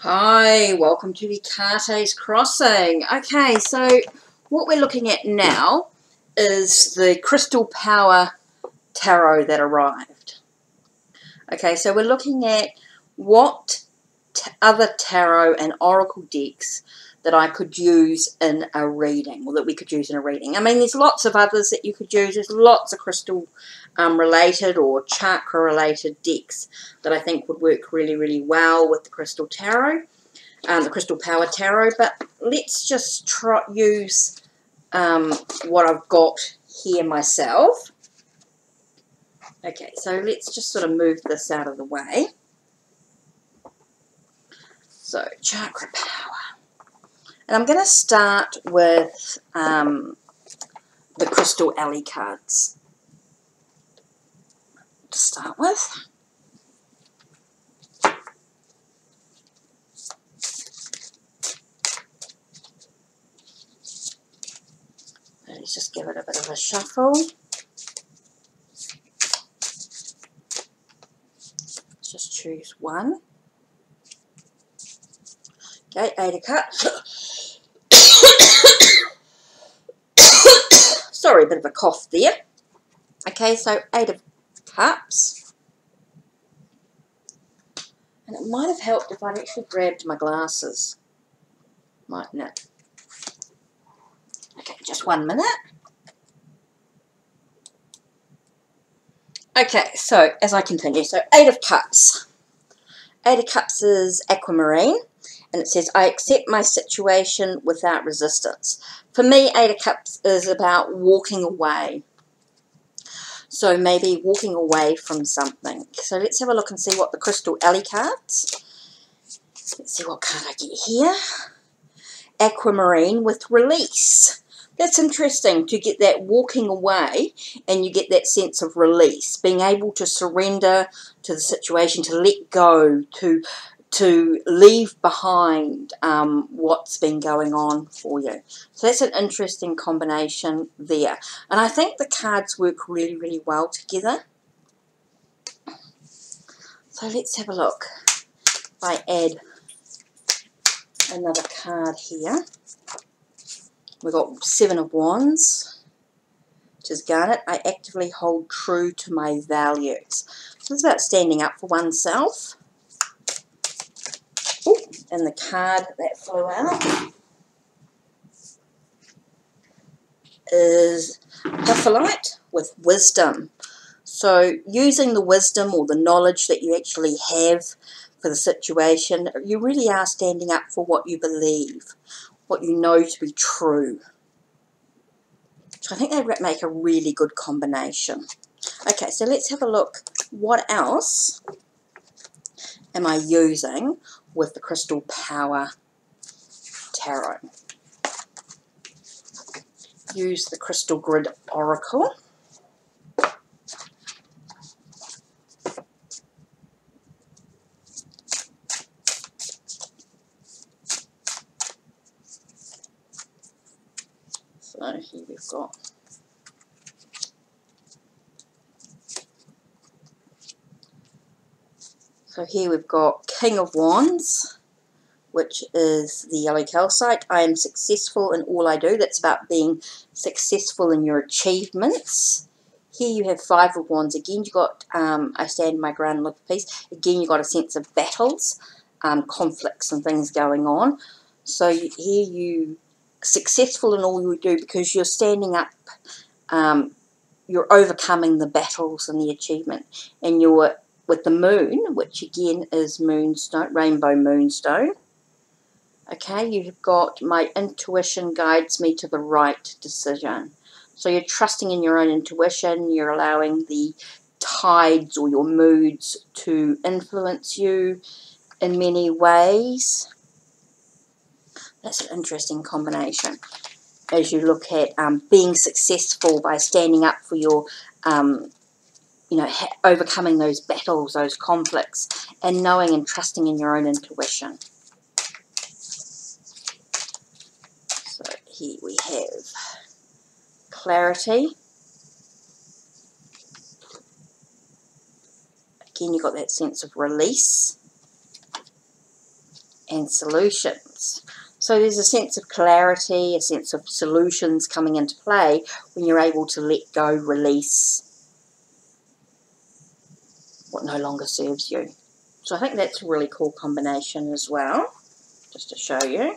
Hi, welcome to HeKate's Crossing. Okay, so what we're looking at now is the Crystal Power Tarot that arrived. Okay, so we're looking at what other tarot and oracle decks that I could use in a reading, or that we could use in a reading. I mean, there's lots of others that you could use. There's lots of crystal related or chakra related decks that I think would work really, really well with the Crystal Tarot, the Crystal Power Tarot. But let's just try use what I've got here myself. Okay, so let's just sort of move this out of the way. So, chakra power. And I'm going to start with the Crystal Ally cards to start with. Let's just give it a bit of a shuffle. Let's just choose one. Okay, Eight of Cups. Sorry, a bit of a cough there. Okay, so Eight of Cups. And it might have helped if I'd actually grabbed my glasses. Mightn't it? Okay, just 1 minute. Okay, so as I continue, so Eight of Cups. Eight of Cups is aquamarine. And it says, I accept my situation without resistance. For me, Eight of Cups is about walking away. So maybe walking away from something. So let's have a look and see what the Crystal Ally cards. Let's see what card I get here. Aquamarine with release. That's interesting to get that walking away, and you get that sense of release. Being able to surrender to the situation, to let go, to leave behind what's been going on for you. So that's an interesting combination there. And I think the cards work really, really well together. So let's have a look. If I add another card here. We've got Seven of Wands, which is Garnet. I actively hold true to my values. So it's about standing up for oneself. And the card that flew out is Hyphalite with wisdom. So using the wisdom or the knowledge that you actually have for the situation, you really are standing up for what you believe, what you know to be true. So I think they make a really good combination. Okay, so let's have a look. What else am I using with the Crystal Power Tarot? Use the Crystal Grid Oracle. So here we've got King of Wands, which is the Yellow Calcite. I am successful in all I do. That's about being successful in your achievements. Here you have Five of Wands. Again, you've got I stand my ground and look for peace. Again, you've got a sense of battles, conflicts and things going on. So here you successful in all you do because you're standing up, you're overcoming the battles and the achievement. And you're with the moon, which again is moonstone, rainbow moonstone. Okay, you've got my intuition guides me to the right decision. So you're trusting in your own intuition, you're allowing the tides or your moods to influence you in many ways. That's an interesting combination as you look at being successful by standing up for your you know, overcoming those battles, those conflicts, and knowing and trusting in your own intuition. So here we have clarity. Again, you've got that sense of release. and solutions. So there's a sense of clarity, a sense of solutions coming into play when you're able to let go, release what no longer serves you. So I think that's a really cool combination as well, just to show you.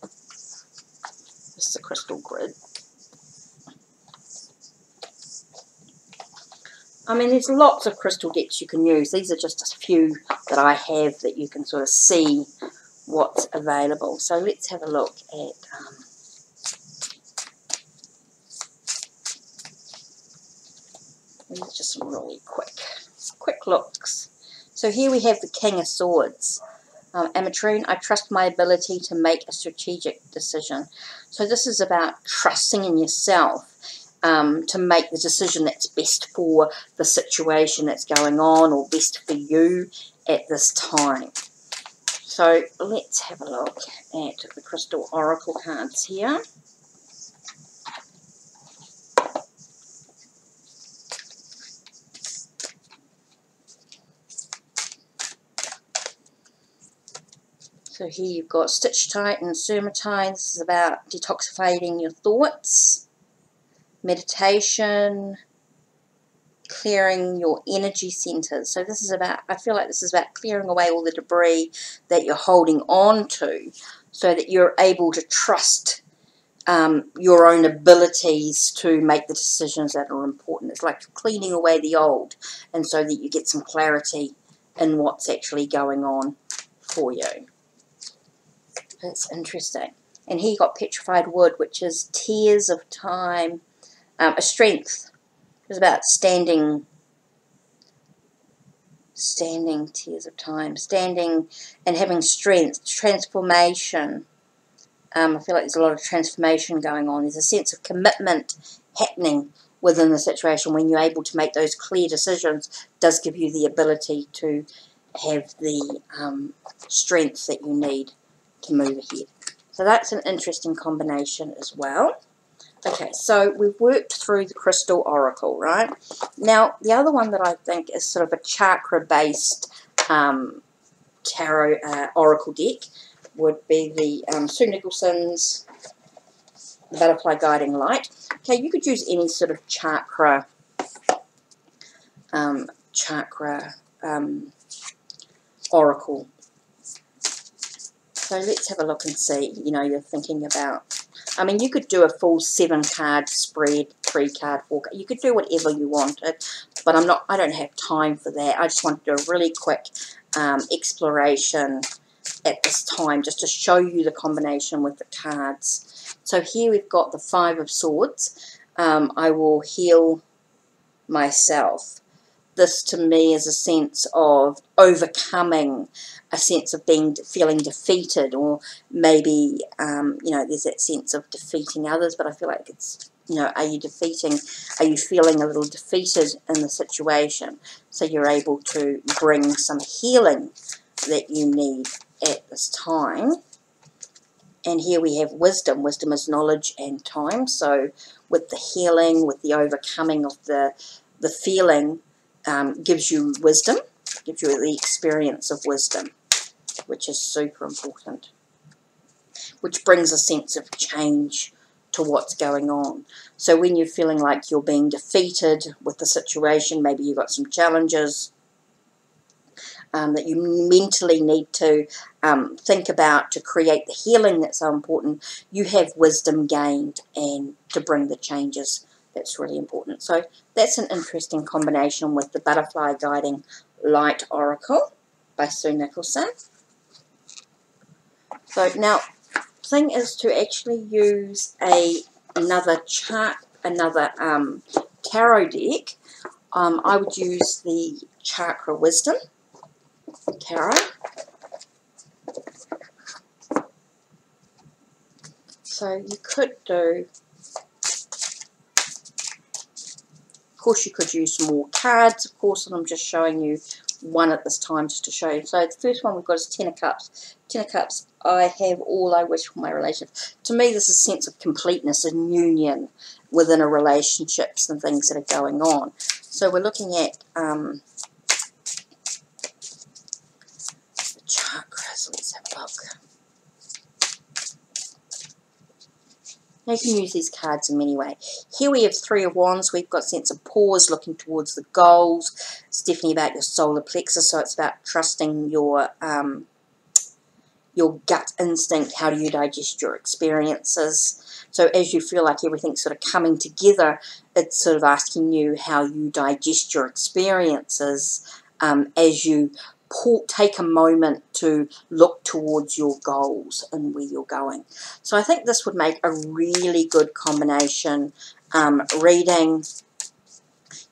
This is the crystal grid. I mean, there's lots of crystal decks you can use. These are just a few that I have that you can sort of see what's available. So let's have a look at just some really quick looks. So here we have the King of Swords. Ametrine, I trust my ability to make a strategic decision. So this is about trusting in yourself. To make the decision that's best for the situation that's going on or best for you at this time. So let's have a look at the Crystal Oracle cards here. So here you've got Stichtite and Seraphinite. This is about detoxifying your thoughts. Meditation, clearing your energy centers. So this is about, I feel like this is about clearing away all the debris that you're holding on to so that you're able to trust your own abilities to make the decisions that are important. It's like cleaning away the old and so that you get some clarity in what's actually going on for you. That's interesting. And he got petrified wood, which is tears of time. A strength is about standing tears of time, standing and having strength, transformation. I feel like there's a lot of transformation going on. There's a sense of commitment happening within the situation. When you're able to make those clear decisions, it does give you the ability to have the strength that you need to move ahead. So that's an interesting combination as well. Okay, so we've worked through the Crystal Oracle, right? Now, the other one that I think is sort of a chakra-based tarot oracle deck would be the Sue Nicholson's Butterfly Guiding Light. Okay, you could use any sort of chakra oracle. So let's have a look and see, you know, you're thinking about... I mean, you could do a full 7-card spread, 3-card, 4-card. You could do whatever you wanted, but I don't have time for that. I just want to do a really quick exploration at this time, just to show you the combination with the cards. So here we've got the 5 of Swords. I will heal myself. This to me is a sense of overcoming, a sense of feeling defeated, or maybe you know, there's that sense of defeating others. But I feel like it's, you know, are you feeling a little defeated in the situation? So you're able to bring some healing that you need at this time. And here we have wisdom. Wisdom is knowledge and time. So with the healing, with the overcoming of the feeling. Gives you wisdom, gives you the experience of wisdom, which is super important, which brings a sense of change to what's going on. So when you're feeling like you're being defeated with the situation, maybe you've got some challenges that you mentally need to think about to create the healing that's so important, you have wisdom gained and to bring the changes. That's really important. So that's an interesting combination with the Butterfly Guiding Light Oracle by Sue Nicholson. So now, thing is to actually use another tarot deck. I would use the Chakra Wisdom Tarot. So you could do. Of course, you could use some more cards, of course, and I'm just showing you one at this time just to show you. So the first one we've got is 10 of Cups. 10 of Cups, I have all I wish for my relationship. To me, this is a sense of completeness and union within a relationships and things that are going on. So we're looking at the chakra, So let's have a look. You can use these cards in many ways. Here we have Three of Wands. We've got sense of pause, looking towards the goals. It's definitely about your solar plexus, so it's about trusting your gut instinct. How do you digest your experiences? So as you feel like everything's sort of coming together, it's sort of asking you how you digest your experiences as you take a moment to look towards your goals and where you're going. So I think this would make a really good combination reading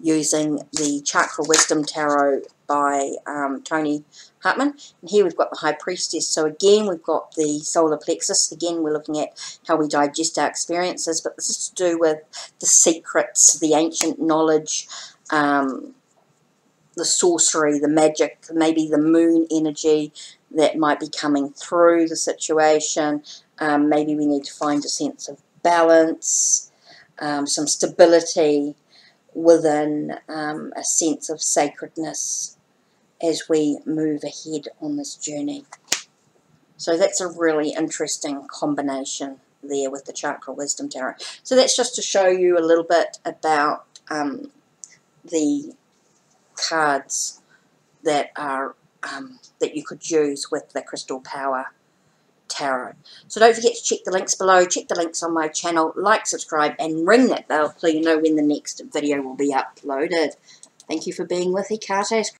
using the Chakra Wisdom Tarot by Tony Hartman. And here we've got the High Priestess. So again, we've got the solar plexus. Again, we're looking at how we digest our experiences, but this is to do with the secrets, the ancient knowledge, the sorcery, the magic, maybe the moon energy that might be coming through the situation. Maybe we need to find a sense of balance, some stability within a sense of sacredness as we move ahead on this journey. So that's a really interesting combination there with the Chakra Wisdom Tarot. So that's just to show you a little bit about the cards that are that you could use with the Crystal Power Tarot. So don't forget to check the links below, check the links on my channel, like, subscribe and ring that bell so you know when the next video will be uploaded. Thank you for being with HeKate's.